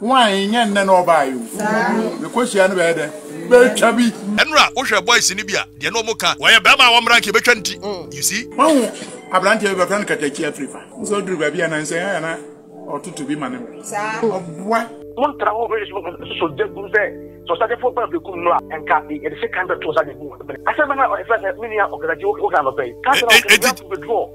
wine and then all by you. The question better. Chubby. And Ra, Osha boys in Libya, the normal car. Why a Bama one rank of you see? Oh, Abdanse over Katakyie Afrifa. So do baby and I say, Anna, or two to be my name. What? One travel so dead. So started for the Kumla and Kapi and the second to Zagaboo. I said, I said, many of the Joker and obey. Can't withdraw.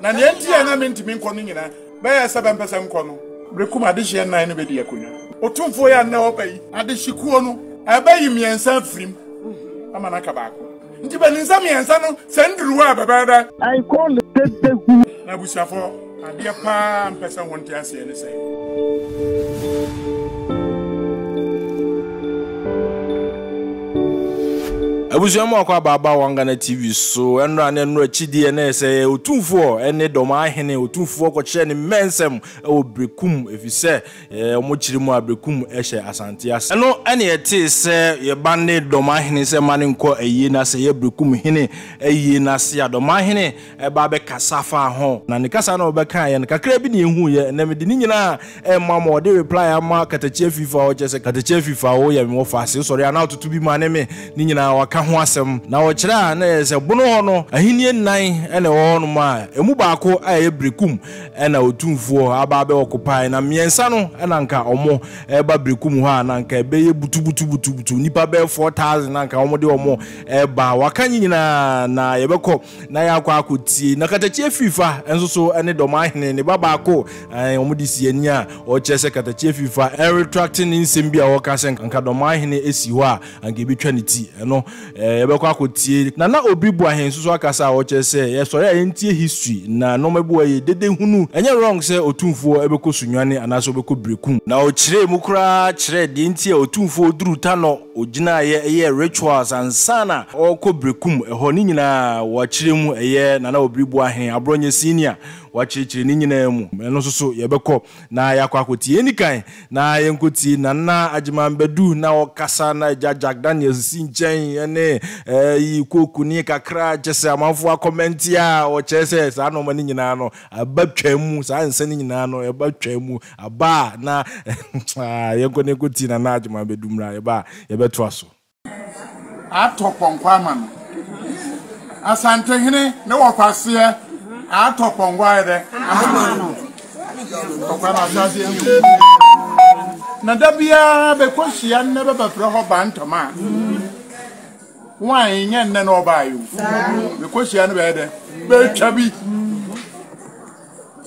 Nanti and I meant to be calling in a bear 7% corner. Berekum addition 9 of the Akuna. Otumfuo and no pay. Adishikuono. I buy me and send him. Amanakabako. Tibanisami and Sano, send Ruababada. I call the Techiman. Nabusafo, and dear Pam person won't answer anything. Abusuyamwa kwa baba wanga na TV so enra anenro chidi ene se Otumfuo ene Dormaahene Otumfuo ko chene mensem o Berekum efise omochirimu Berekum ehye Asante ase eno ene yete se ye bande Dormaahene se mane nko eyi na se ye Berekum hene eyi na se Dormaahene e ba be kasafa ho na ne kasa na obeka ye ne kakra bi ne hu ye na me de nyina e mamo de reply ama Katakyie Afrifa o chese Katakyie Afrifa o ye me ofa se sorry ana otutu bi mane me ni nyina waka Awasem na ochira na ese bunu hono ahini nan ene hono ma emu baako aye Berekum ena Otumfuo aba be okopai na miensa no ena nka omo eba Berekum ho na nka ebe butu nipa be 4000 na nka omo de omo eba wakanyi nyina na yebeko na yakwa akoti na Katakyie Afrifa enzo so ene Dormaahene ne babaako omo disiani a ochese Katakyie Afrifa retracting insembia wokase nka Dormaahene esi ho a angebi twani ti eno Ebekwa kotie Nana Obiri Boahen susu akasa oche se ye sori entie history na nomebu ye dede hunu enye wrong se Otumfuo ebeko Sunyani anaso beko Berekum na ochire mu kura chire de entie Otumfuo duru tano ogina ye rituals ansana oko Berekum eho ni nyina wo chire mu eye Nana Obiri Boahen abronye senior wachirichiri ni nyina mu eno susu yebeko na yakwa kotie enikan na yenkoti Nana Ajimambedu na okasa na Jajak Daniel Sinchen ne ikoku ni kakra chese amafo akomentia o chese sa no mani nyina no abatwam sa nsani nyina no abatwam aba na yekone kutina na Ajima Bedumra eba yebeto aso atoponkwa man Asante hene ne wokwase atoponkwa ire amano tokwa na asase na dabia be kwashia ne baba freho bantoma wine and then all by you. The question better. Very chubby.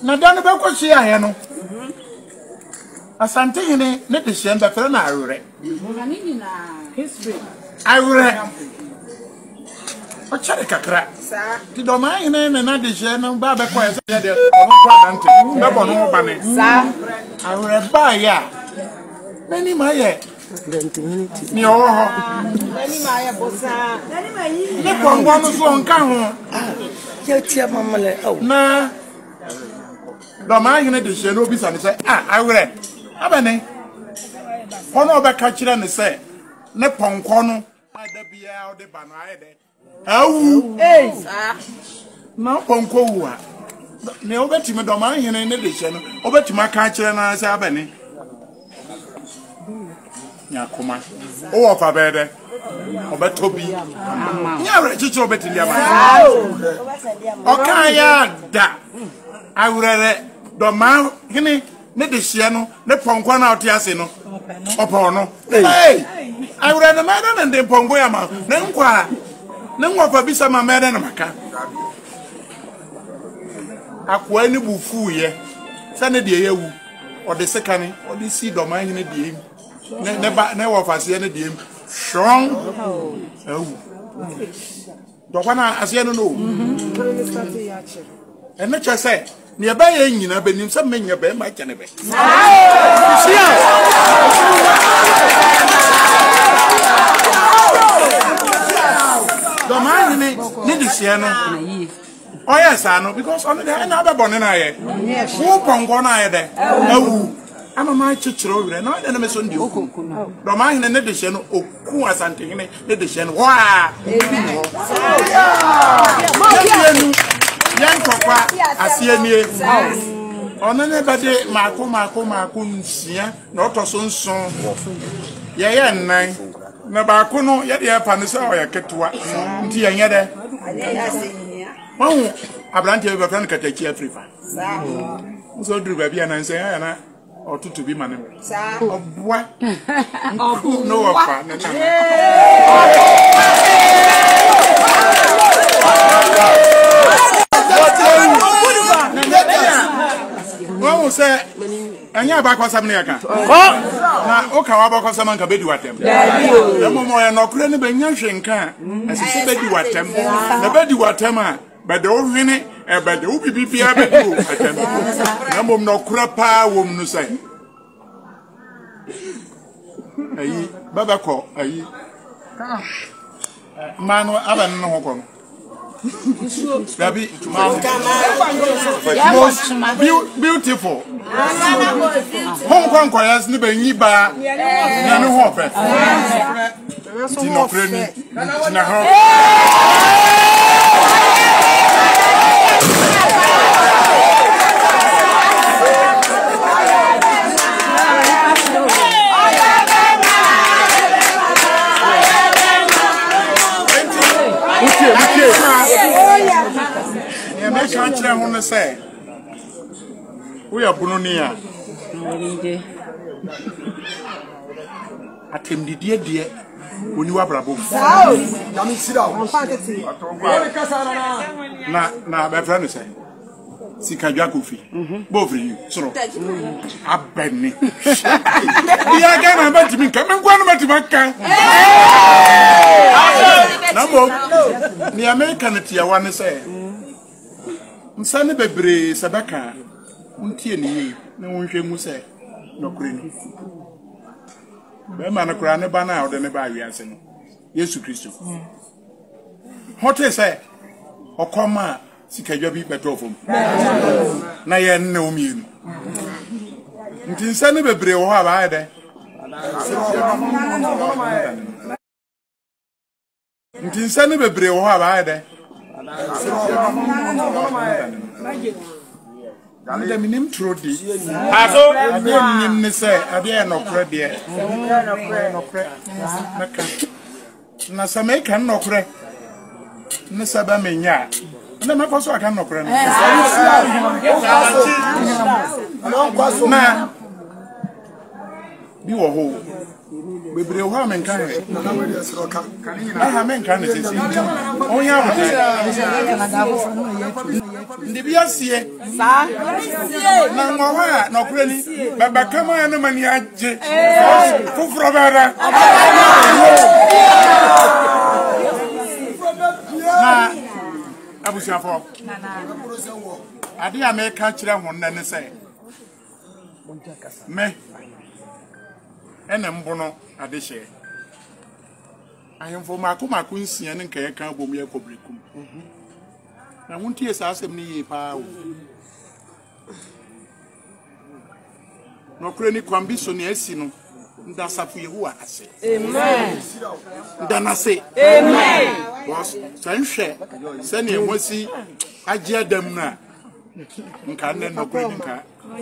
Nadana Bacosia, I know. Asante, let the shame that I read. History. I read. But Charica crack, sir. Did not my name and I did shame and Baba Quest. I read by ya. Many my yet. No. Akuma o ofa bede obetobi nyare chicho betindia ma o kan ya da awurere Dormaahene ne de hie no ne ponkwa na ote ase no opo no hey awurere ma na de ponkwa ya ma ne nkwa ne nwofa bisa ma mere na maka akwa ni bufuye se ne de yewu o de sekani o de si Dormaahene de yewu never fancy any game. Strong. Dokwana as you know. And nature said, nearby, you know, been some men your bed, my cannabis. Dormaahene, Nidisiano. Oh, yes, I know, because only another bonnet. Who pongona there? Oh. I'm a my church over and I never saw you. Dormaahene and edition of Okua Santini, edition. Wow, young papa, I see a On anybody Makum Sia, not a son song. Yea, nine. Nabacuno, yet the Panisa or a Ketua, Tia Yada. Oh, Abdante of Katakyie Afrifa. So do baby and I say, Anna, or to be my name. Of what? Of no say, and you are back was America. Now, Okawa was among a bed with them. No more and Ukraine, but you can. As you said, you were temple. The bed you were temper, but the old Vinny, but the UPP, I bet no crapa woman to say. Babako, are you? Mano, I don't know. Beautiful. Hong Kong choirs ni benyi ba na no ho pe. Tino kreni na ho. I want to say we are Bononia. At him, the dear when you are bravo. Now, my friend is saying, Sikajakufi, both of you. So, I've been me. I'm about to be coming. One to my car. The American tea, I want to say. Nsane bebre sabaka untie ni na wonhwe mu se nokure ni be ma nokura ne ba na ode ne ba wiase no Yesu Kristo hote se okoma sikadwa bi betofom na ye nne omiru ntinsane bebre wo ha ba de ntinsane bebre wo ha ba de the minimum truth is, I don't mean to say, I dare no credit. Nasame can no credit. Nasabamania. No, my boss, I can no credit. You are whole. We bring women candidates. I have men candidates. Oh, yeah, no, really, but come on, I was your fault. I think I may catch them one and say, me. And I'm bono at the share. I am for Makuma Quincy and Kayaka Bomia Cobricum. I won't hear Sassam Pow. No chronic ambition, yes, you know. That's up here who I say. Amen. Then I say, amen. Was Sanche, Sandy and Wessie, I jeer them now. Can no credit card. Why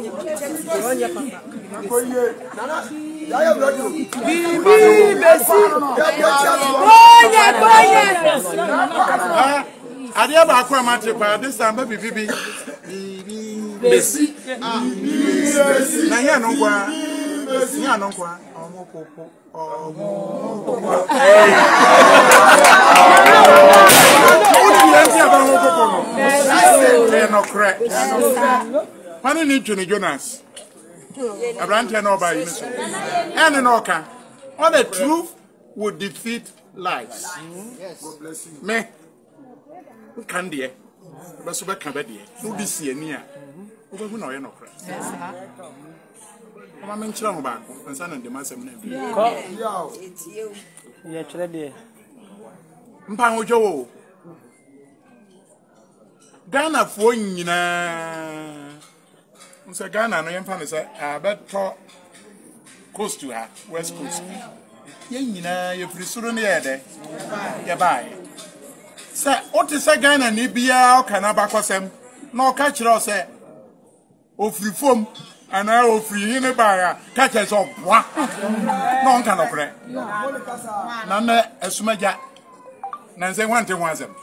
do you need to Jonas? I ran an over and an orca. All the truth would defeat lies. Yes. God bless you. Me, Candy, but so back Candy, who this year near over no no crest. I'm in Chalamba, and son and the master. It's you. You're ready. Mpango Joe Ghana for you. Ghana, no young family, I bet close to her, West Coast. You know, you're pretty soon near there. You buy. Sir, what is a Ghana, Nibia, or Canabacosem? No, catch it all, sir. of reform and I offer you by catches of what? No can operate. Nana, as Sumaja Nancy wanted was them.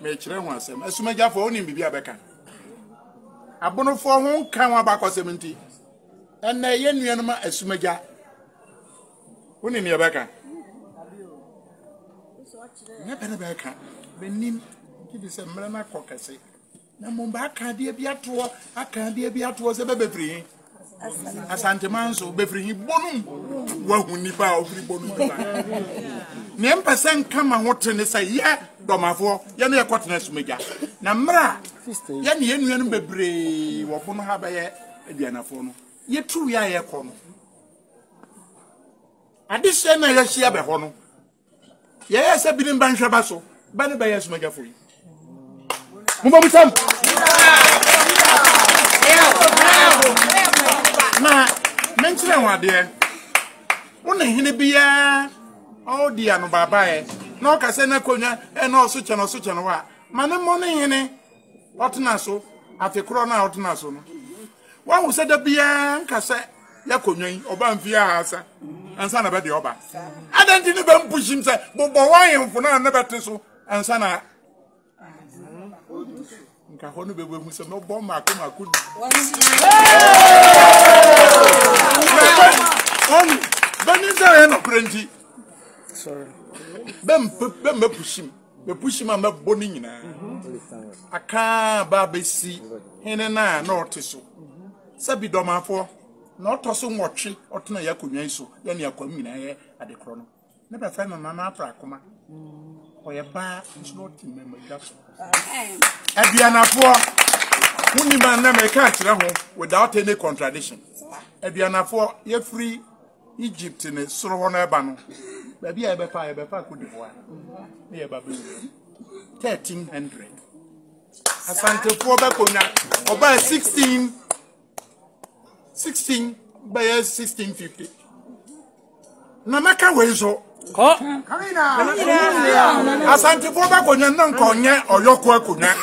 Make them was them. As Sumaja for only be a becker. A bono for home come back or 70. And the young animal as Sumaja. Only me a becker. Never a becker. Benin, give us a melana cockasset. Namumba dear Beatua, I can't dear Beatua's a baby. Asante Manso, Beverly Bonum. Well, we need power of the Bonum. Nemperson come and what to say, yeah, Dormaahene, Yania Cotness Mega. Namra, Yan Bebre, Wapono Habaya, Dianafono. Yet true, ya Cono. At this time, I see a Behono. Yes, I've been in Banshabaso, but the Bayas Mega for you. Now, mention one dear. Only be oh dear, no bye. No Cassena Conia and all such and such and what. Madam Money, what Nasso, after Corona out Nasso. One who said the Bian Casset, Yaconia, Obanvia, and Sana Betty Oba. I don't think the push himself, but why am for never to and Sana. Sorry. Push him and boning. I can't barbe see. Hen and I, not so. Sabi Doma for not so much or to Yakumiso, then Yakumina at the corner. Never find a mamma pracoma. Or a bar is not in memory. Abiana for whom you may catch without any contradiction. Abiana for your free Egypt in a Sorona Baby, I befire before could be one. Near Babu 1300. Asante for Bacona or by 16 by 1650. Namaka Wezo. Oh, Asante for Baconia, non Conia, or your Quacuna,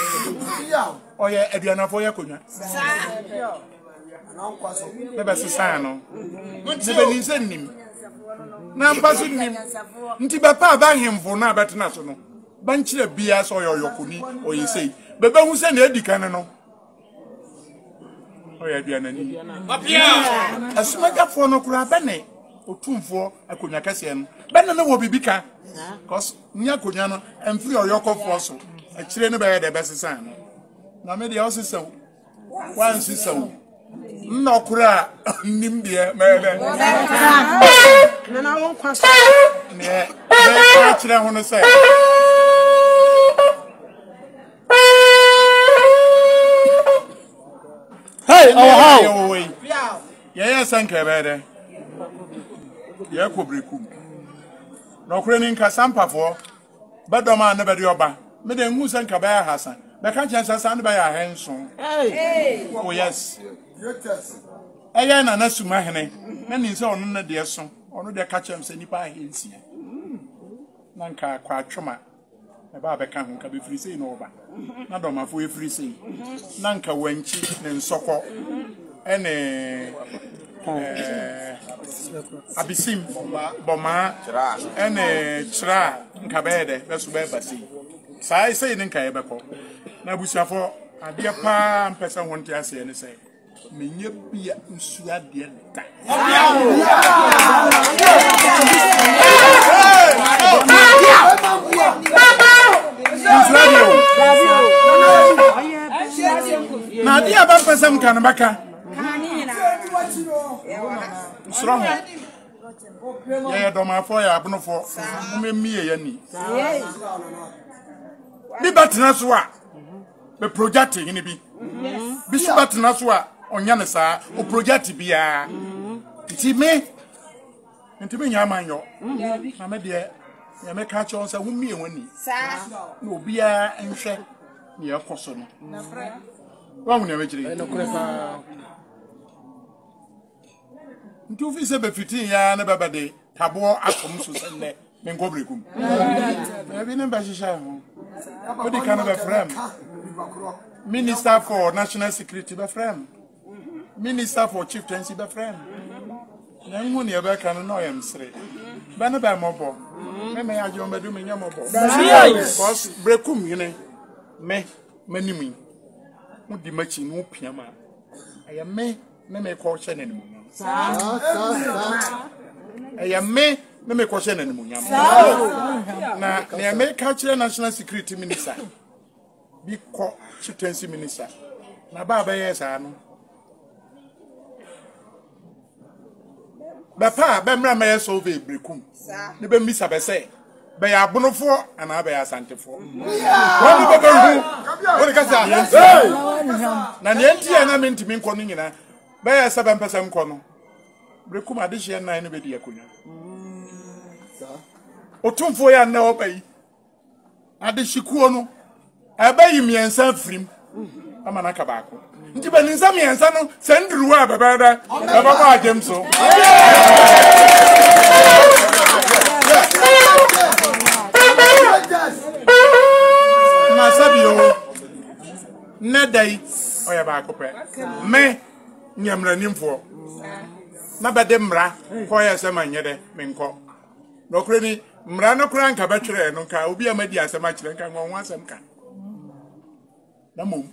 or your Ediana for Yacuna. Never Susano. What's the name? Nampasin him. Ntibapa bang him for Nabat National. Bunch of beers or your Yokuni, or you say, but who sent Eddie Canano? Oh, Ediana. A smacker for no crabane. Otumfuo akonya kase en bena na wo bibika cause nya konya no amfiri oyokofo so akire ne be de besesa no na me de osesa wan sisa wo no kura nim de me be na na won kwaso ne akire ho no se hey oh how yeah sanka be de yeah, Berekum. No craning Casampa for, but the man never your bar. Madame Musan Cabaya Hassan, the conscience has by a handsome. Hey, oh, yes. I am an Asumahene, many is on the dear son, on the catchers any by his here. Nanka Quachoma, a barbican can be free seen over. Madame, if we free seen Nanka Wenchi and Soko and Abisim Boma and a tra Cabede, that's where Bassi. So I say in Cabeco. Now, Bussafo, a dear palm person won't say and say, May you be a Suadian. Now, dear Bampersam Canabaka. Strong. Yeah, Dormaahene, I don't for me, any. Be Batinaswa, the projecting in a bee. Bishop Batinaswa on Yanasa, or project be a tea me. And to me, I mind you. I may dear, I may catch on a woman when no beer and share near Cosson. Wrong, never. Two fees of 15 years and a day, Tabo Akomus and the Mengobricum. I've been in Bashisham. What kind of a friend? Minister for National Security, a friend. Minister for Chieftaincy, the friend. I am Bapa, bemra meye solve Berekum. Ne be misa be say. Be ya bonofo ana be ya asantefo. Wonu be behu. Wonu ka say. Na ne ntia na me ntimi nko no nyina. Be ya se be mpesa nko no. Berekum ade hye nan no be di akonya. Sa. Otumfuo ya na obayi. Ade shikuo no. Abayi miensa frim. Ama na ka baako. Send Rua, Baba, Baba Jameson. Masabio Nedai, Oyabaco, me, Yamranimfo, Nabademra, Hoya Samanyede, Minko. No cranny, Mrano Cranca, Bachelor, and Unca, Ubia Media, as much like I want some can. Namu.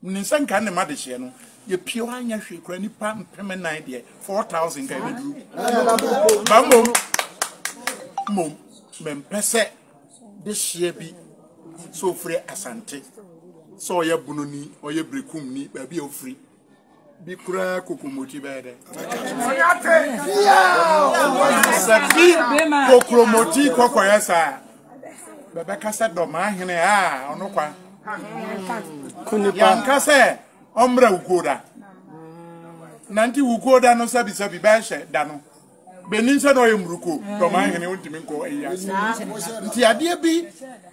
Ninsan can the Madishano, your pure and your shikranny payment 9 year, 4,000 can Bambo Mum, Mempese, this year be so free Asante. So your Bununi or your Berekum will be free. Be crack, Kukumoti bed. Kokromoti, Kokoyasa. Babaka said, Dormaahene, ah, Onoka. Yanka se omra ukoda nanti ukoda no sabi sabi bache dano beninsa no yemruko to manhene wontimi ko eya nti ade bi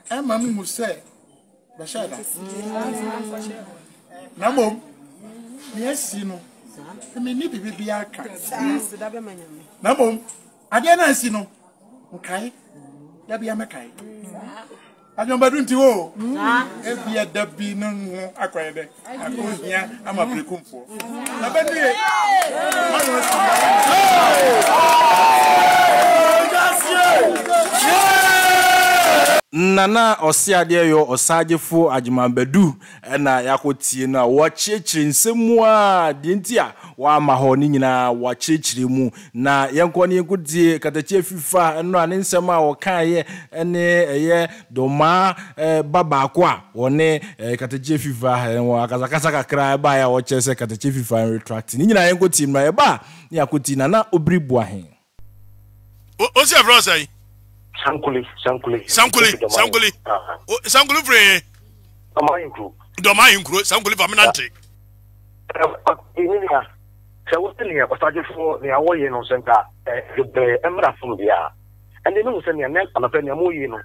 amam mu se bache da na mom yesi no me ni bibi bia ka na mom ade na si no nkai da bia mekai I don't want to go. If you had that been acquired, I'm a Berekum for. Nana Osiadia, your Osajifu, Ajimambedu, and I could see now watch it in some more, Dintia, while Mahonina watch it remove. Now, young Connie could see Katakyie Afrifa and run in some or Kaye and a year Doma Babaqua, or ne Katakyie Afrifa and Wakazaka cry by our chess at Katakyie Afrifa and retracting. I could see my bar, Yakuti, Nana Obiri Boahen. What's your brother? Sankuli. Sankuli free. Dormaahene group. Sankuli faminante. Iniya. Se wotiniya osajifo ni awoye no senka de emrafum dia. And then we say na anapeni amoye no.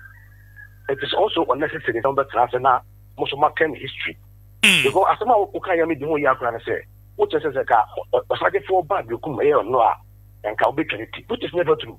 It is also unnecessary number transna muso marken history. Because asama wo kan ya me di ho ya kra na say. Wo chese se ka osajifo ba Berekum e no a enka obetwenti. Which is never true. No.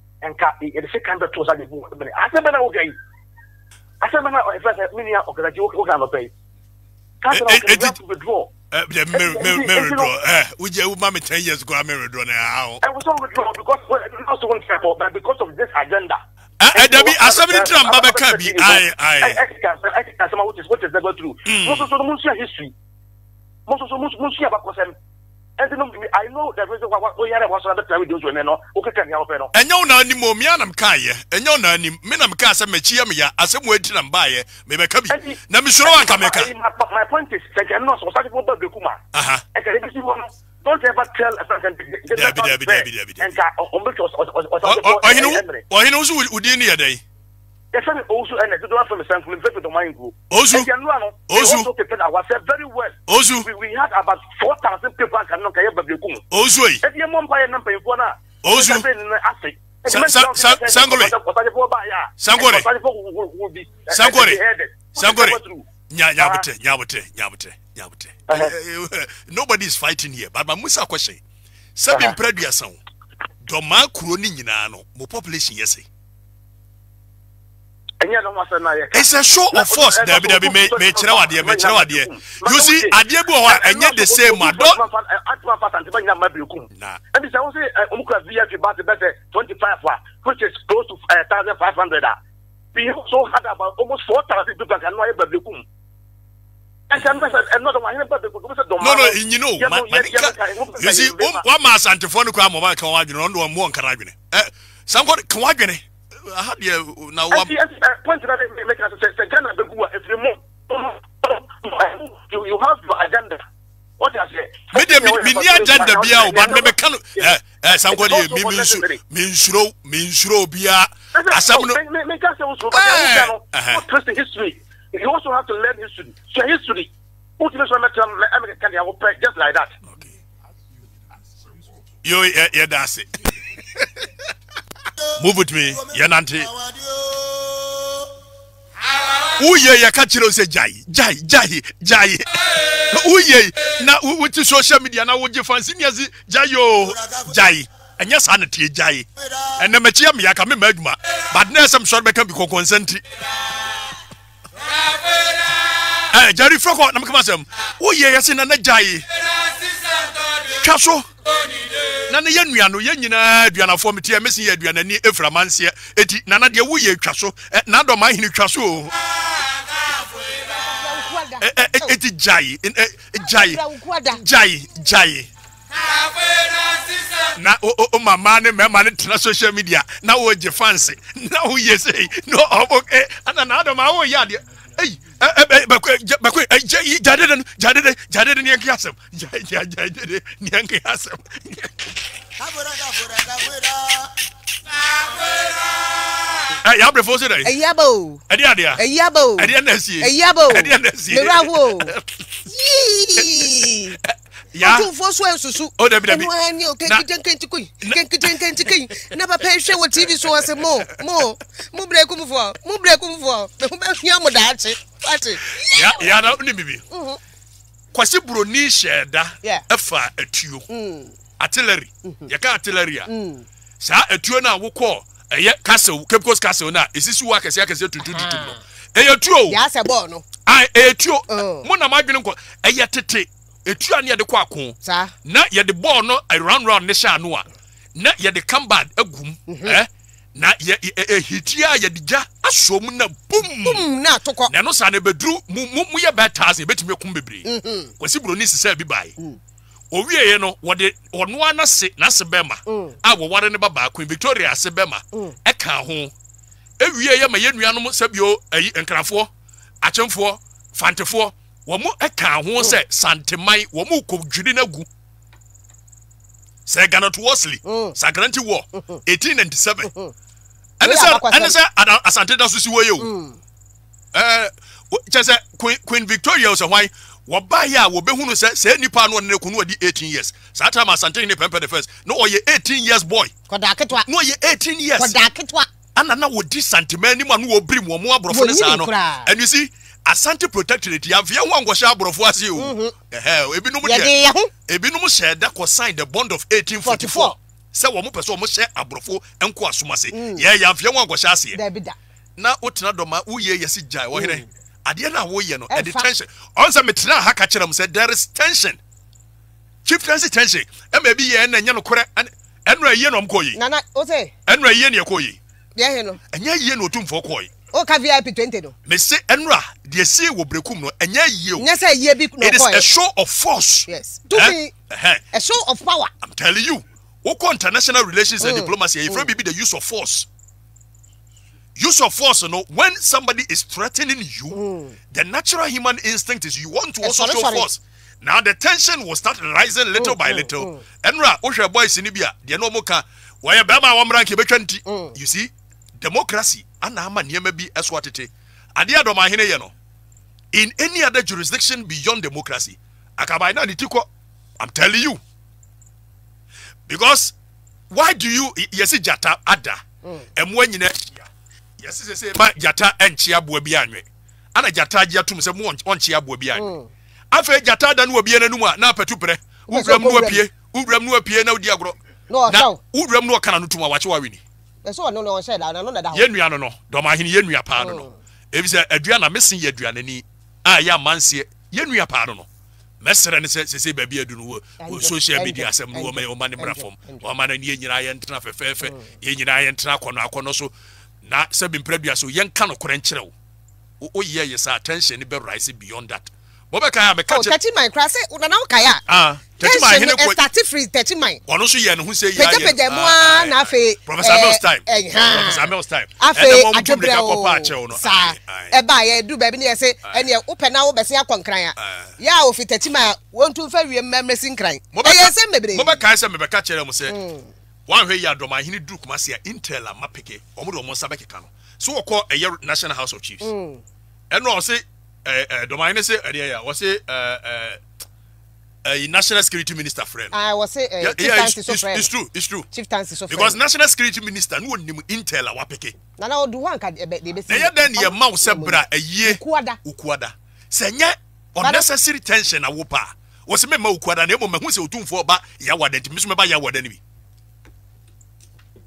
and the second that was because of this agenda. I I know that reason why we are watching that time videos. We know, okay, can you help us? And you know, ni momia namkaye. And you know, ni me namkaye. Some mechiya me ya. Some wetin nambaye. Me mekabi. Na misoro ankameka. My point is, I cannot society for the Berekuma. Aha. I can never see one. Don't ever tell a certain. Debi. And ka, ombe to. Or you know, who did ni aday? Yes, I also and I do have some sample in the mind group. Also, prepared ourselves very well. Also, we had about 4,000 people and not a Berekum. Also, if your mom buy a number in Bona, also, Sangore. Nobody is fighting here, but my Musa question. Some impredia sound. Doma Kuroninano, more population, yes. It's a show of force. There be dear. You see, Adiabu and yet the same. Nah. And it's also a better 25, which is close to 1,500. We also had about almost 4,000 people and not a Berekum. No, you know, you see, one mass antiphonic amount of one carabiner. Somebody, Kwagene, I had you now. Point that I make us a second of the Gua every month. You have your agenda. What I say? Maybe agenda beer, but maybe can somebody means beer. Make us also trusting history. You also have to learn history. So history, just like that. Okay. You that's it. Move with me, Yananti. Uye ya kachiro se jai. Uye na wuti social media na woje fancy niazi jayo jai. And yes, Asante jai. And na mechia mi yaka mi meduma. But na some short be consenti. Eh, Jerry Froko, I'm coming. Oh yeah, yes, Nana Jai. Chaso. Nana Yenuano, Yenina, Diana Formity, Messi, Diana, Eframansia, Eti, Nana de Uye Chaso, Nando Mahini Chaso. Eti Jai, Jai. Na o mama ne me mane tena social media na wo je fancy na wo yesey no oboke ana na do ma wo ya de ei bakwe jadede ni akasem jadede ni akasem Yabre for today. A yabo. A yabo. A yabo. Mirawo. Yeah. Oh, Debbie. Never pay share with TV so I say more Brekum for. That's it. Yeah, no, maybe. Quasibro ni sheda. Yeah. Efa etuo. Artillery. Yaka artillery. Sa etuo na wo call. Eye castle, Cape Coast castle na. Isisu wa kase akase tututu no. Eye etuo. Ya se ball no. Ai etuo. Mo na madwene ko. Eye tete. Etua near the kwakon. Na ye the ball no a round nesha noa. Na ye the combat a gum. Na ye hitia ye the ja asomuna boom na toko. Na no sane bedru mu ye betas e betime kumbebri. Kwasi broni sise bi bai. Owie no wode ono ana se na sebema. A wo ware ne baba akon Victoria sebema. E ka ho. Ewie ye ma ye nuanom sabio ayi enkrafo, achemfo, fantefo. Wamu eka won se santemai wamu ko dwiri na gu se ganot Wesley sagranti war 1897 anisa Asante da susi wo yo chese Queen Victoria so why wabaya wo behunu se nipa no ne kunu odi 18 years sata ma Asante ni pempe the first no oye 18 years boy koda ketwa no oye 18 years koda ketwa anana wo di santemai ni ma no wo brim wo mo abrofo ne sa no and you see Asante protected it. You have your one was able to see you. Ebinum said that was signed the bond of 1844. So, one person must share Abrofo and Quasumasi. Yeah, you have your one was asking. Now, Utanadoma, Uye, Yasija, or Adiana, Woyano, and the tension. Also, Metina Hakacheram said there is tension. Chieftaincy tension. And maybe Yen and Yanokora and Rayenom Koyi. Nana, Ose, and Rayen Koyi. Yeah, and Yen Otumfuo Koyi. O ka VIP 20 no. Me say enra de see wo Berekum no enye ye o. Nyesa ye bi no. It is a show of force. Yes. To be a show of power. I'm telling you. Wo international relations and diplomacy if you be the use of force. Use of force, you know, when somebody is threatening you, the natural human instinct is you want to also show force. Now the tension will start rising little by little. Enra o hwe boys ni bia, de no mo ka, wo ye bema wo mranke be 20. You see? democracy ana ama niema bi eswatete ade Dormaahene ye no in any other jurisdiction beyond democracy akabai na nitiko. I'm telling you, because why do you yesi jata ada emwe nyina hia yesi se se ma jata enchi aboa bi anwe ana jata agia tum se mo onchi aboa bi anwe afa jata ada no obi ananum a na petu pre uwram no apie na odi agro na uwram no kana no tum a wache wawini eso no no onse da no da ho yenua no no Dormaahene yenua pa no no ebi se adua na mesin yadua nani a ya manse yenua pa no no mesere ne se se ba bia du no social media asem no ma yoma ne brafom o ma na ne nyina ye ntra fefefe ye nyina ye ntra kono akono so na se bi mpradua so ye nka no korenkyere o ye yes attention be rise beyond that bobeka ya me catch Techiman kra se na na wokai ah Techiman hene ko start free Techiman ono so ye ne hu se ye ya na afi Professor Mel's time Professor Mel's time afi adebra ko pa che ono e ba ye du ba bi ne se ene open na wo bese akonkran ya o fi Techiman won tun fa wie memresin kran ye se mebre bobeka se mebeka chere mo se wan hwe ya Dormaahene du kuma se Inchala mapeke omo do mo sabe keka no so wo ko eye National House of Chiefs eno o se Dormaahene say area was a national security minister friend. I was say it's true, it's true. Chief Tansi so friend. Because national security minister no nim Intel awapeke. Na na do one ka dey be say. Na then your mouth say bra eye ukuada. Senya unnecessary tension awopa. Was me ma ukuada na e mo mahu say Otumfuo ba ya wada ntimi so me ba ya wada ni bi.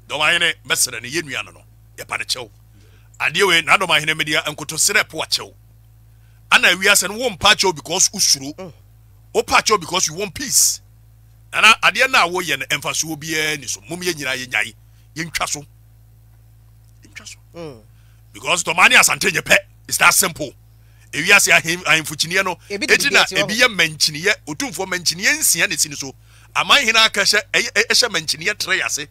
Dormaahene mesere ne yenua no no. Ye pa de chew. Ade we na Dormaahene media enkoto serep wa chew. Ana we asen won pacho because usuru o pacho because you want peace ana ade na wo ye na emphasis obi ani so mum ye nyira ye nyai ye ntwa so because Dormaahene Asante ye pe it's that simple e we asen ahemfuchine no etina ebi ye manchine ye Otumfuo manchine nsia ne sini so Amanhene akashe ehye manchine tre ase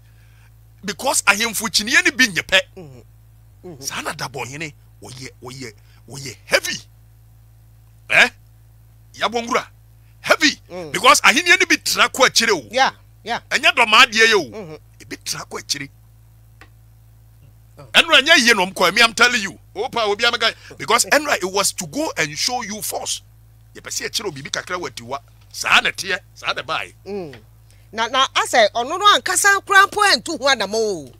because ahemfuchine ne bi nye pe sana dabo hene oye heavy yabongura heavy because ahini ni bi tra kwa chire o yeah anya Dormaahene ye o e bi tra kwa chire enra anya ye no mko me I'm telling you opa obi amaka because enra it was to go and show you force ye pese e chire obi bi kakra watiwa saa na tie saa da bai na asa ono no ankasa kura point ho adamo o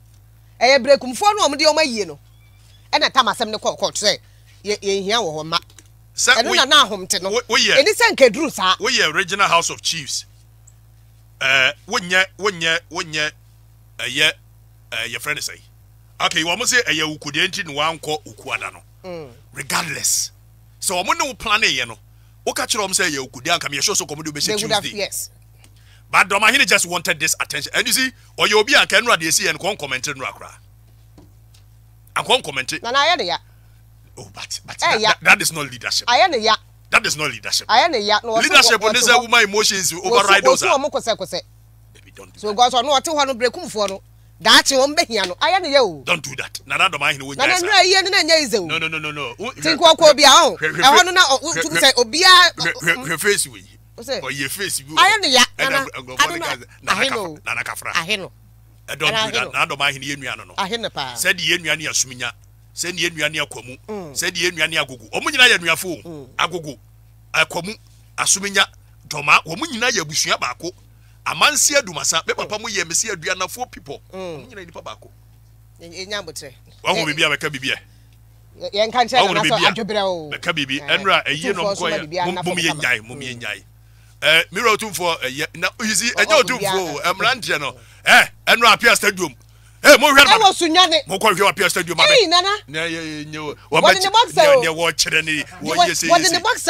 eye Berekum fo no omde omaye no ena tamasem ne ko se ye hia wo ho ma we original House of Chiefs. Your friend say, okay, you almost say you could enter in one call Ukuadano. Regardless, so I'm no plan, you know. Okachrom say you could come your show so come Tuesday. Yes, but Dormaahene just wanted this attention, and you see, or you'll be a camera, they see and won't comment in Rakra. I won't comment it. Oh, but that is not leadership. I am ya. That is not leadership. I am ya. No, leadership on this woman emotions override those. Baby, don't do that. So guys, I know what you want to Berekum for no. That you won't be here no. I am ya. Don't do that. Na na Dormaahene we nyasa. Na na ye na nya izo. No. Think what ko bia ho. E hono na to say obia her face we. Or your face you. I am ya. Na na kafra. Aheno. I don't do that. Na Dormaahene ye nua no no. Aheno pa. Said ye nua ne asuminya. Said ye nua ne akwamu said ye nua ne agogo omo nyina ye nuafo agogo akwamu asuminya doma omo nyina ye busua baako amanse adumasa be papa mo ye mesi aduanafo people omo nyina nipa baako enya botre waho bibia beka bibia ye nka nche na so adwobere o beka bibi enra eye no ko ye mum ye nyai mira Otumfuo na easy enya Otumfuo amrante no enra apia stadium. Hey, more random. I was Sunyani. More quality appears to you, hey, Nana. No. What in the box? What in the box?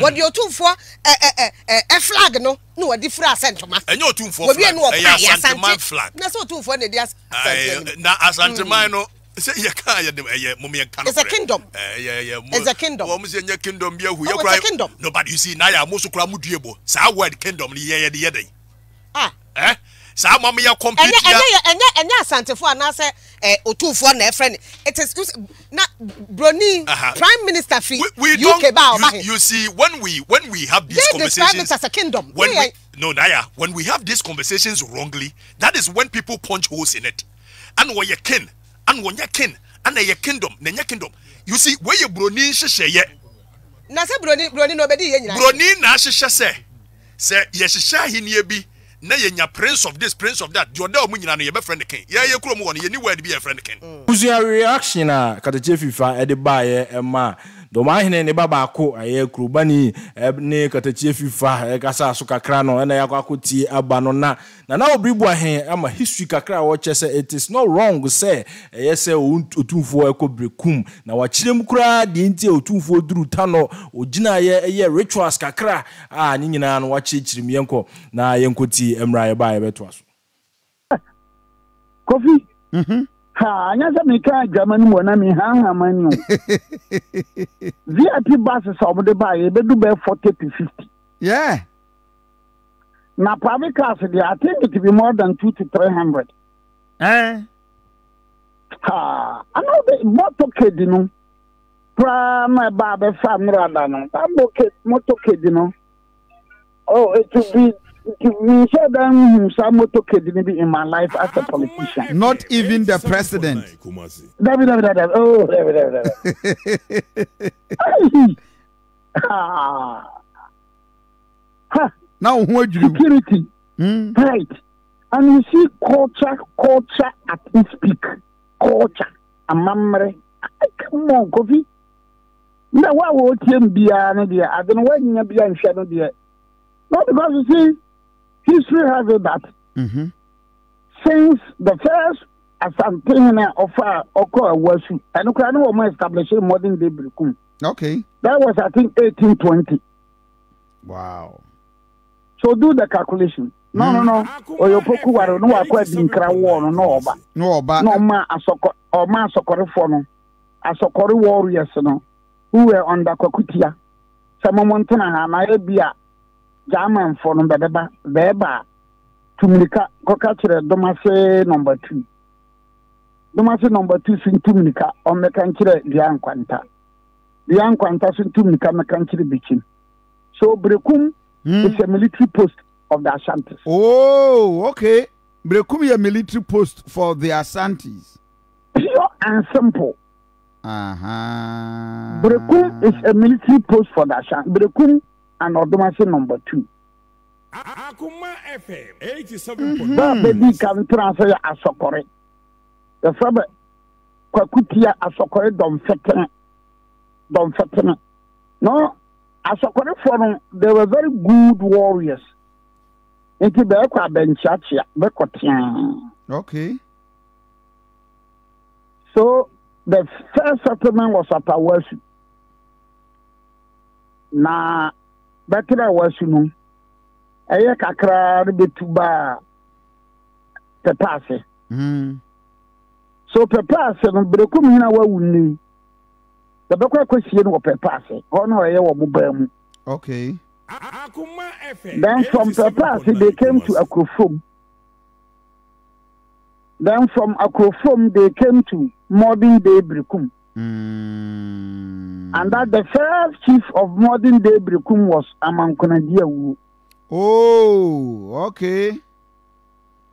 What your Otumfuo? A flag, no? No, a different sentiment. And your Otumfuo flag. That's what Otumfuo they ask. Now, Asante mano. It's a kingdom. It's a kingdom. It's a kingdom. No, but you see, now I'm also cramu diabo. So I word kingdom the other day. Eh? Sa mama ya compete ya enye Asantefo anase Otumfuo na friend it is na Brony prime minister fee UK ba oba you see when we have these conversations as a kingdom when we have these conversations wrongly that is when people punch holes in it and when you kin and when your kin and your kingdom, then your kingdom. You see, where your brony share yet. Nasa brony nobody, brony nashisha say, yes, she near be. Nay, your prince of this, prince of that. You're no minion, your friend again. Yeah, you come on, anywhere to be a friend again. Who's your reaction? Katakyie Afrifa at the buyer and ma. Dormaahene ne baba ko aye krobani ne Katakyie Afrifa kasa sukakra no na yakwakuti abano na Nana Obiri Boahen ama history kakra wo chese it is not wrong say yes Otumfuo eko Berekum na wakirem kura de nti Otumfuo duru Tano ogina ye rituals kakra ni nyina no wakikirim yenko na yenkoti emra ye ba ye beto aso Kofi ha anyaza meka jamani mwana mi ha manu VIP buses of the buy e bedu be 40 to 50 yeah na private class they I think it be more than 200 to 300 eh ha I know the motokedi no pra my baba famra da no aboke motokedi no oh it will be we said that some motokedi maybe in my life as a politician. Not even the president. Now what do you security? Right. And you see culture at its peak. Culture. Amamre. Come on, Kofi. Now what will TMB be? I don't know why you be and shadow there. Not because you see. History has it that since the first Asante of Akuma was and Ukraine was establishing modern day Berekum. Okay, that was I think 1820. Wow. So do the calculation. No. Or your pokuwaro no akwa bin krawo no oba. No ma Asokore or ma Asokore for no. Asokore warriors no who were under Kokutia. Some montana na ebia. German for number beba to Munica, Cocatra, Domase number 2. Domase number 2 sin Tumica on the country, the Anquanta sin Tumica, the country beaching. So Berekum is a military post of the Ashantis. Oh, okay. Berekum is a military post for the Ashantis. Pure and simple. Berekum is a military post for the Ashantis. Berekum. And Odumase number 2. Akuma FM 87.9. That baby can transfer Asokore. The father Kwakutia Asokore Don Fetene. No, Asokore forum. They were very good warriors. Into Bekwa Benchachia Bekotian. Okay. So the first settlement was at Awasu. Na. Back in Awasunu, Aya Kakra Betuba Pepase. So Pepase, Berekum in our wound. The Bakra question was Pepase, or no, Aya Mubem. Okay. Then from Pepase, they came to Akrofom. Then from Akrofom, they came to modern day Berekum. And that the first chief of modern day Berekum was Amankunadiyewu. Oh, okay.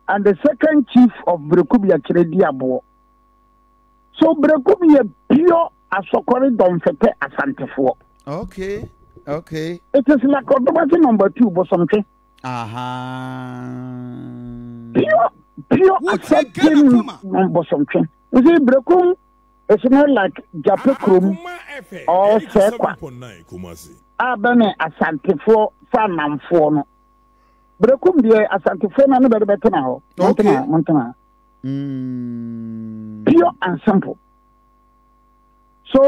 And the second chief of Berekum is Krediabu. So Berekum is pure Asokore Domfete Asante. Okay. It is like Odomasi number 2 or something. Pure Asante number something. You see, Berekum. It's not like Jape-Krom or Serkwa. Abane Asante for Fanam for no. Berekum de Asante for no better now. Montana. Pure and simple. So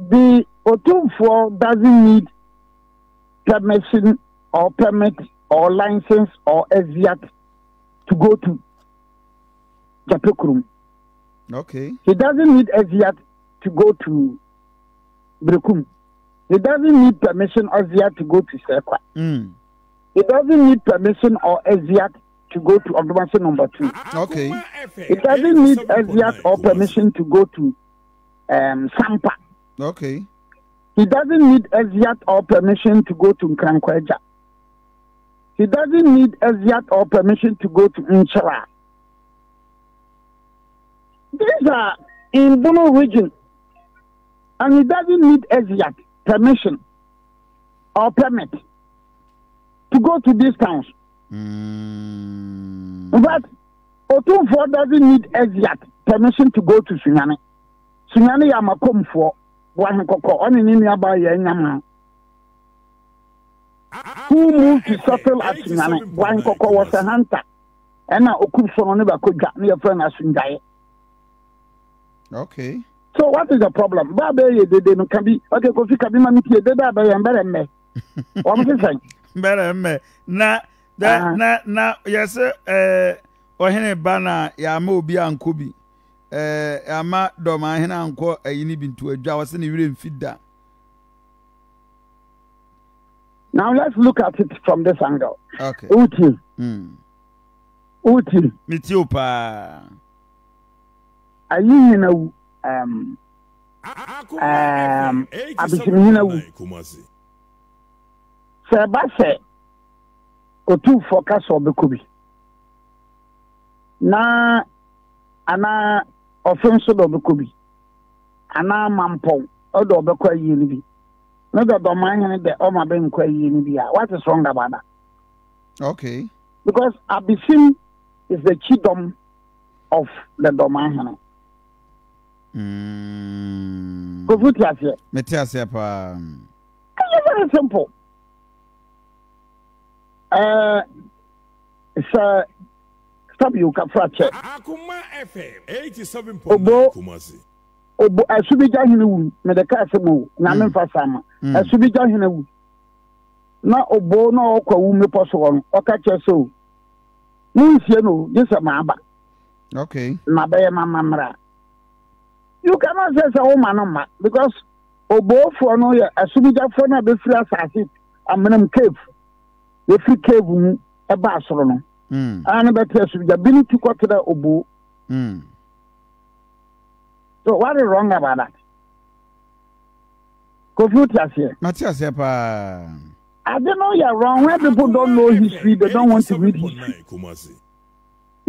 the Otumfuo doesn't need permission or permit or license or exit to go to Jape-Krom. Okay. He doesn't need Aziat to go to Berekum. He doesn't need permission or Aziat to go to Serkwa. He doesn't need permission or Aziat to go to Abdanse number 2. Okay. He doesn't need Aziat or permission to go to Sampa. Okay. He doesn't need Aziat or permission to go to Nkankweja. He doesn't need Aziat or permission to go to Inchala. These are in Bono region, and it doesn't need ESIAC permission or permit to go to these towns. But Otumfuo doesn't need ESIAC permission to go to Sunyani. Sunyani Yamakomfuo, Wahenkoko, on in Yaba Yanyama. Who moved to settle at Sunyani? Wahenkoko was a hunter. And now Okufo Nebakoja, near friend as Sunday. Okay. So what is the problem? Babe, they don't can be okay. Because you can be money here, they are better than me. What am I saying? Better than me. Now, yes, Ohene Bana, Yamo Bian Kubi, Ama Dormaahene Anko, a Unibin to a Jawasin, you didn't feed that. Now let's look at it from this angle. Okay. Uti. Uti. Mitiopa. Are you in a Abishinina? Sebase Otumfuo Kaso Bekubi. Na ana offense do Bekubi. Ana mampong odo Bekwa Yinibi. No do Dormaahene de Oma Benkwa Yinibi. What is wrong about that? Okay. Because Abisin is the chiefdom of the Dormaahene. It's very simple. It's a stop you can fracture. Akuma FM 87.9 Kumasi. Obo, I should be down in the castle. Namen Fasama. I should be down in the wood. Now, Obo, no, Kawumi Posson, or Catcher so. No, you know, this is my back. Okay. My bear, my mamma. You cannot say so, manoma, because Obo for no, I should be down for a bit as it. I'm in a cave. If you came a Barcelona, and about this, we have been to quarter Obu. So, what is wrong about that? Confused here. Matthias, I don't know you're wrong. When people don't know history, they don't want to read history.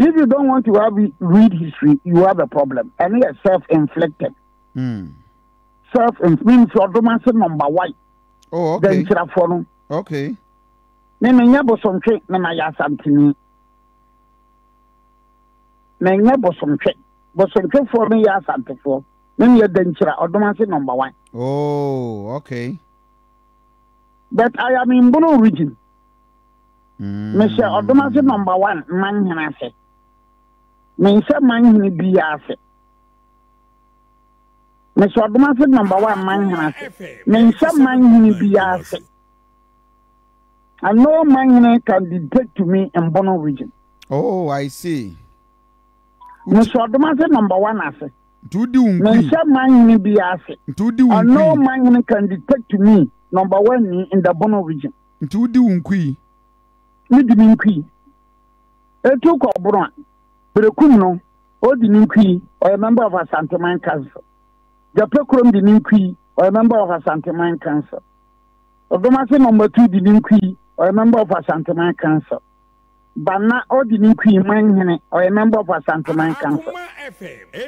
If you don't want to read history, you have a problem, and you are self-inflicted. Self-inflicted means your romance number one. Oh, okay. Okay. Number one. Oh, okay. But I am in Bono region. Mr. Odomasi number one, man hinase. Mr. Man hinibiase. Mr. Odomasi number one, man hinase. Mr. Man hinibiase. And no man can dictate to me in Bono region. Oh, I see. Mr. Adamase number one, I say. To do man be asset. To do and no man can dictate to me number one in the Bono region. To do unqui. Midinqui. A two cobron. Berekum no, or the Ninqui, or a member of Asante Mine Council. Jape-Krom the Ninqui, or a member of Asante Mine Council. Odomase number two the Ninqui. Or a member of Asante Mine Council. Bana or the Ninqui Manhene, or a member of Asante Mine Council.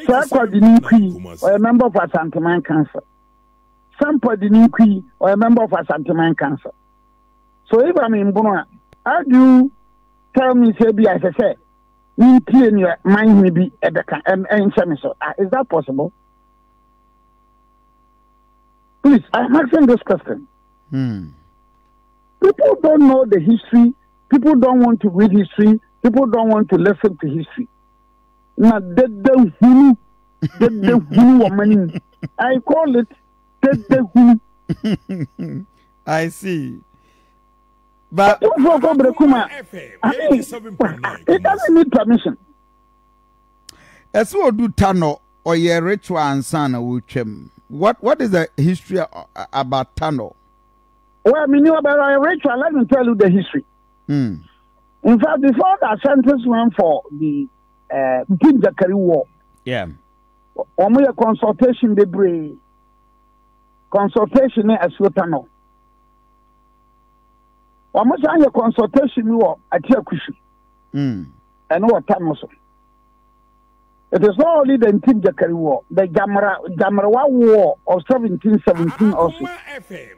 Serkwa the Ninqui, or a member of Asante Mine Council. Sampa the Ninqui, or a member of Asante Mine Council. So if I'm in Bono, how do you tell me, say, be as I say, you clean your mind, maybe at the so is that possible? Please, I'm asking this question. People don't know the history. People don't want to read history. People don't want to listen to history. Now, the I call it the I see. But it doesn't need permission. As we do Tano or your ritual and son, what is the history about Tano? Well, we knew about Rachel. Let me tell you the history. In fact, before the Ashantis went for the King Jacare War, on a consultation debris, consultation as you know. On a consultation, you are at your cushion, and what Tanoso. It is not only the Ntinjakari War, the Jamrawa War of 1717 also. The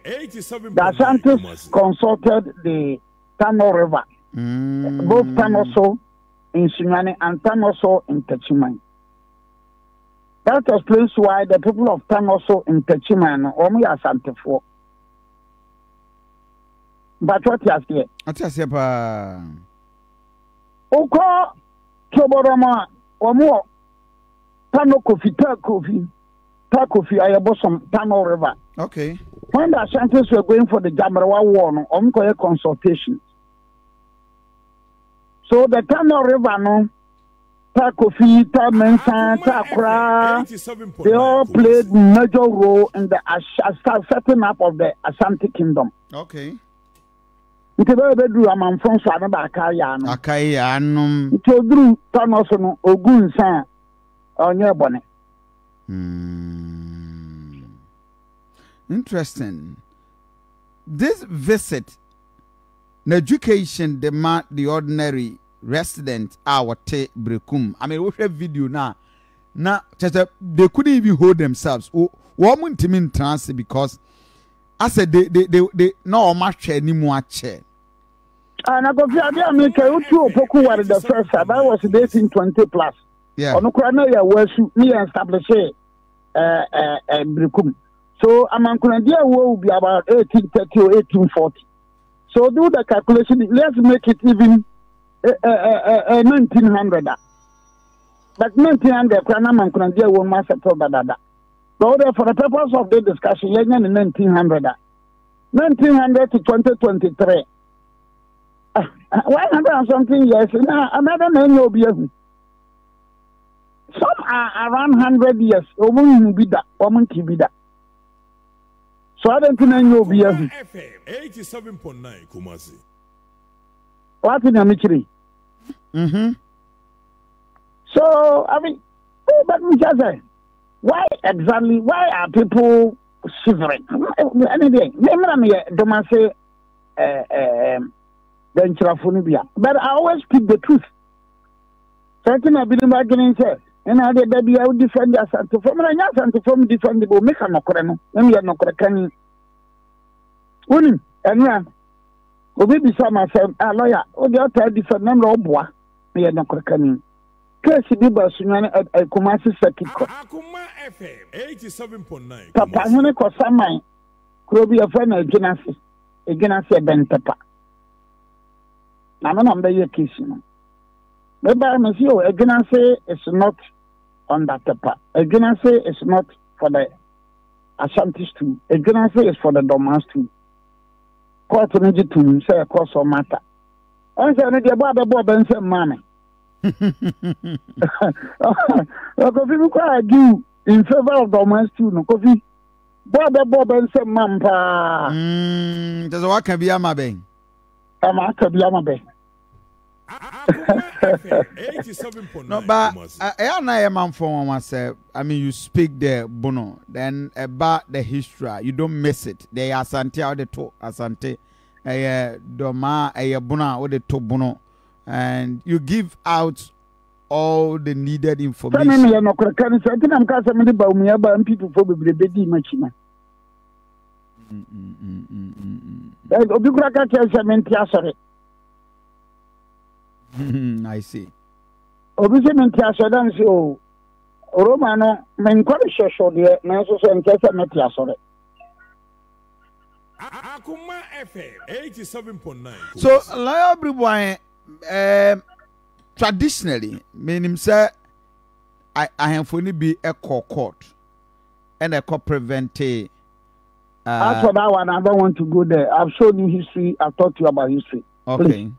Ashantis consulted the Tano River, both Tanoso in Sunyani and Tanoso in Techiman. That explains why the people of Tanoso in Techiman only Asante for. But what you here? What you say, pa? Oko Choboroma Omo. Tano Kofi, Ta Kofi, Ayabosom, Tano River. Okay. When the Ashantis were going for the Jamrawa War, Omkoye consultations. So the Tano River, no, Ta Kofi, Ta Mensa, Takra, they all played major role in the setting up of the Ashanti Kingdom. Okay. It is very true. I'm from Sanaba Akayano. Akayano. It is true. Tanoso, Ogun San. Interesting. This visit, an education demand the ordinary resident our te Berekum. I mean, we have video now. Now, they couldn't even hold themselves. Woman team in trance because I said they no much anymore chair. And I go to the first. I was dating 20+. Yeah. So Amankunadiyewu will be about 1830 or 1840. So do the calculation. Let's make it even 1900. But 1900, Amankunadiyewu must have told that. So for the purpose of the discussion, let's get 1900. 1900 to 2023. 100 and something years. Now another man will be. Some are around 100 years. Women be that. Women can be that. So I don't think I know be FM 87.9 Kumasi. What in Amichiri? So I mean, but we just say, why exactly? Why are people shivering? Anything? Maybe I'm here. Don't say then chirafunibia. But I always speak the truth. Something I've been bargaining say. And I did baby, I would defend the Asante from defendable, make a nocorano, and we are not cracking. Unim, and Ram, or maybe some are saying, a lawyer, or the other different number of bois, we are not cracking. Casey Biba Sunyani at Kumasi Circuit Court. Akuma FM 87.9. Papa Monaco Samai, Kroby of Fenna Genasi, a Genasi Ben Papa. I'm not on the year kissing. Maybe Monsieur, a Genasi is not on that part. A Genasi is not for the Ashantis too. A Genasi is for the Dormaahene too. Court on the tomb, say a course of matter. I said, the Bob and some money. Coffee required you in favor of Dormaahene too, no coffee. Bob and some mampa. Does what can be a mabbing? A mark of Yamabe. No, but I am from myself. I mean, you speak the Bono, then about the history, you don't miss it. They are Asante or the to Asante, a Doma, a Bona or the to Bono, and you give out all the needed information. I see. Obviously, Mentiasodan, so Romano, Mencorisha, so the Nansos and Tessa. Akuma FM 87.9. So, Labriboy, traditionally, meaning, sir, I am fully be a court and a court prevent. As for that one, I don't want to go there. I've shown you history, I've taught you about history. Okay. Please.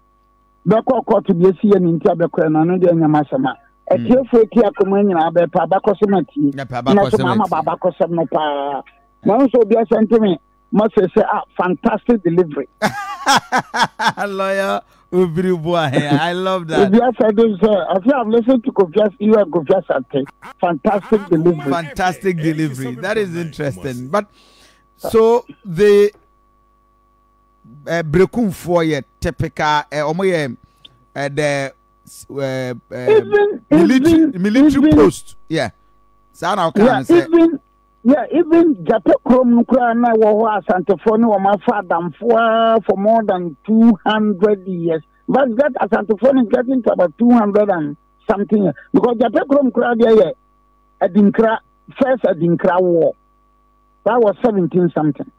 Court to be seen in Tabacon and the Yamasama. A careful care communion about Pabacosomati, Pabacosama, Pabacosama. Now, so be sent to me. Must say, fantastic delivery. Lawyer Obiri Boahen, I love that. Yes, I do, sir. If you have listened to Confess, you are Confess at fantastic delivery. Fantastic delivery. That is interesting. But so the Berekum for your typical, the military post. Yeah. Sana can say. Yeah, even Jape-Krom Nkrana was Asante for my father for more than 200 years. But that Asante is getting to about 200 and something. Because Jape-Krom Nkrana, first at the Inchala war. That was 17 something.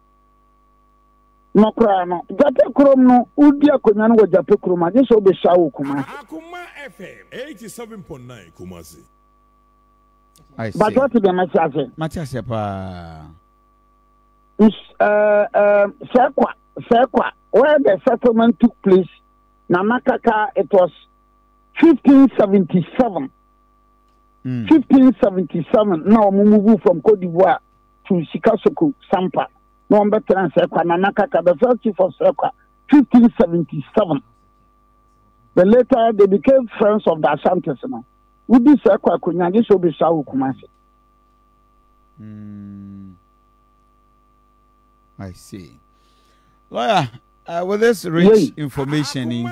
No crana. Jape-Krom no Udia Kunyan with Jape-Krom. I just saw the show Kuma. Akuma FM 87.9 Kumasi. I see. But what did the Matias say? It's Serkwa, where the settlement took place. Namakaka, it was 1577. 1577. Now we move from Cote d'Ivoire to Sikasoku, Sampa. No one better than Serkwa. Namakaka, the first chief of Serkwa, 1577. But later they became friends of the Ashantis now. Would be Serkwa Kunyagi so be Sawu Kumasi. I see. Lawyer, with this rich information in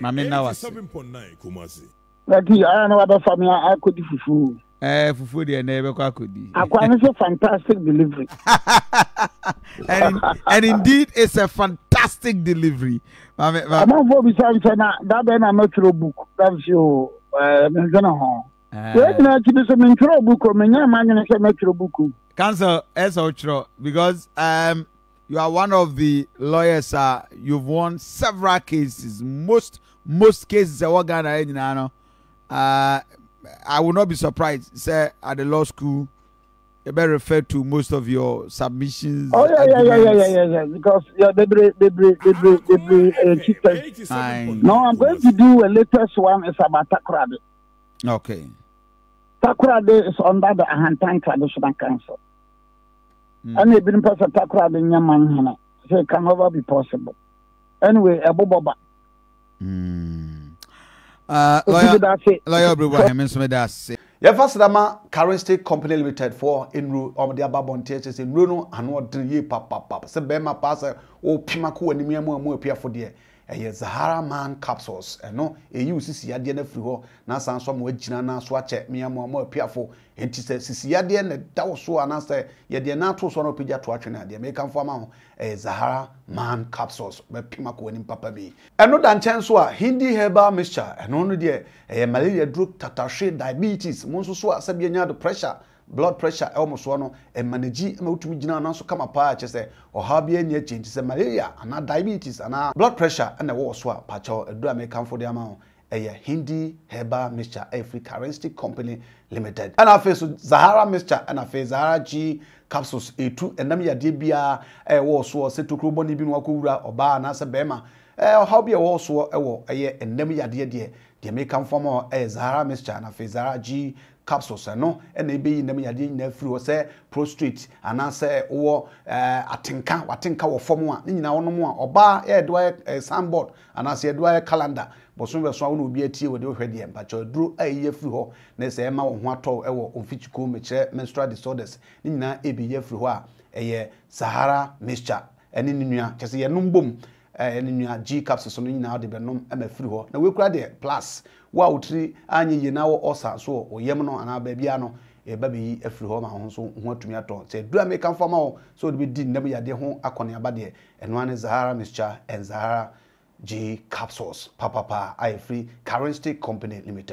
Mamina was 7.9 Kumasi. Like you, I know about family, I could be fufu. Fufu, dear neighbor, I could be. I quite a fantastic delivery. And indeed, it's a fantastic delivery. I'm not going to be saying that then I'm not your book. That's your. Counsel, because you are one of the lawyers. You've won several cases. Most cases are what I will not be surprised. Say at the law school, you better refer to most of your submissions. Oh yeah. Because they No, I'm going to do a latest one is about Takoradi. Okay. Takoradi is under the Ahanta traditional council. And they bring person Takoradi in Yaman, so it can never be possible. Anyway, Aboboba. Lawyer Brewer, Yafasama Current State Company Limited for Inru or the Ababon Teachers in Runo and what do ye papa Sebema Passa or Pimaku and Miamu Mu appear for dear. A Zahara man capsules and no, a UCC Adian Friho, Nasan some Wajinana Swatchet, Miamu more appear for, and she says, Sisiadian, that was so answer, yet the natural son of Pija to Atrina, the American farmer, a Zahara man capsules, but Pimaku and Papa B. And no dan chanswa, Hindi herbal mixture, and only dear, a malaria droop, tatashe, diabetes, Monsuswa, Sabiana, the pressure. Blood pressure almost one and manage multimina and so come apart just say or hobby and yet change malaria and not diabetes and blood pressure and the war swap patcho a drama come for the amount a Hindi herbal mixture every currency company limited and I face Zahara mixture and I face Zahara G capsules A2 and Namia DBR a war sword set to Kruboni Binwakura or Bar Nasa Bema a hobby also a war a year and Namia dear the American former a Zahara mixture and I face Zahara G capsules no and they be in them yadi na free or say prostrate and answer or atinka or formula in our no more or bar air do a soundboard and I say do a calendar but soon as one will be a tea with your head but your drew a year free ho next emma on what all ever on which come menstrual disorders in na a year free a Zahara mixture and in ya just a boom and in G capsules on in now the benum and a free ho now we cry there plus wow tree and ye now osa so or yemano and our babyano a baby every home and so want to me at all. Say do I make a formal so we did never yet home aconia body and one is Zahara mixture and Zahara G capsules. Papa I free Currency Company Limited.